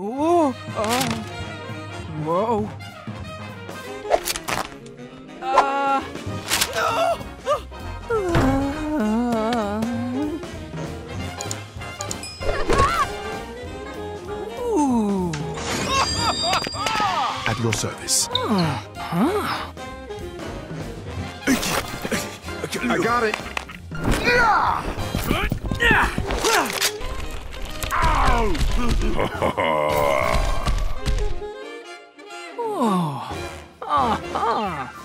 Ooh! Oh! Whoa! No! Ooh! At your service. Huh? I got it. Oh.